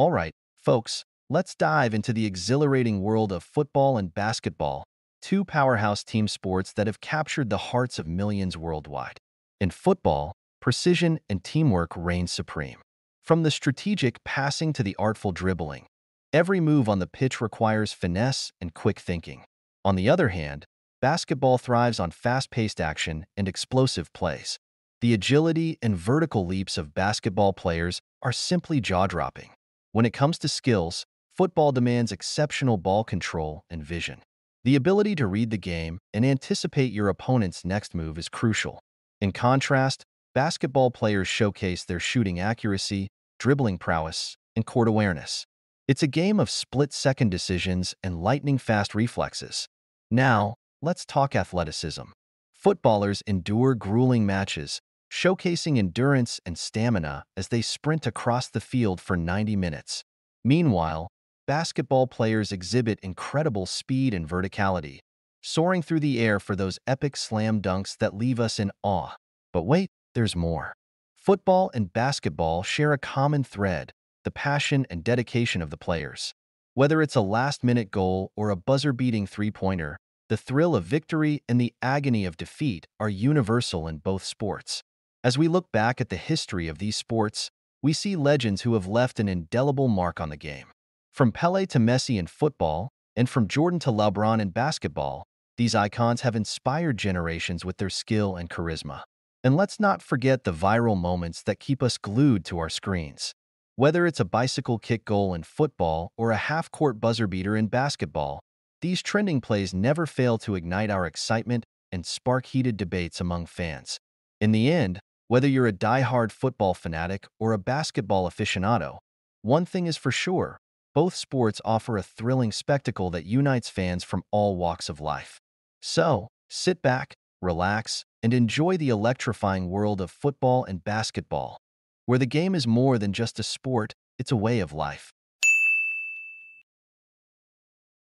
All right, folks, let's dive into the exhilarating world of football and basketball, two powerhouse team sports that have captured the hearts of millions worldwide. In football, precision and teamwork reign supreme. From the strategic passing to the artful dribbling, every move on the pitch requires finesse and quick thinking. On the other hand, basketball thrives on fast-paced action and explosive plays. The agility and vertical leaps of basketball players are simply jaw-dropping. When it comes to skills, football demands exceptional ball control and vision. The ability to read the game and anticipate your opponent's next move is crucial. In contrast, basketball players showcase their shooting accuracy, dribbling prowess, and court awareness. It's a game of split-second decisions and lightning-fast reflexes. Now, let's talk athleticism. Footballers endure grueling matches, showcasing endurance and stamina as they sprint across the field for 90 minutes. Meanwhile, basketball players exhibit incredible speed and verticality, soaring through the air for those epic slam dunks that leave us in awe. But wait, there's more. Football and basketball share a common thread: the passion and dedication of the players. Whether it's a last-minute goal or a buzzer-beating three-pointer, the thrill of victory and the agony of defeat are universal in both sports. As we look back at the history of these sports, we see legends who have left an indelible mark on the game. From Pelé to Messi in football, and from Jordan to LeBron in basketball, these icons have inspired generations with their skill and charisma. And let's not forget the viral moments that keep us glued to our screens. Whether it's a bicycle kick goal in football or a half-court buzzer beater in basketball, these trending plays never fail to ignite our excitement and spark heated debates among fans. In the end, whether you're a die-hard football fanatic or a basketball aficionado, one thing is for sure: both sports offer a thrilling spectacle that unites fans from all walks of life. So, sit back, relax, and enjoy the electrifying world of football and basketball, where the game is more than just a sport, it's a way of life.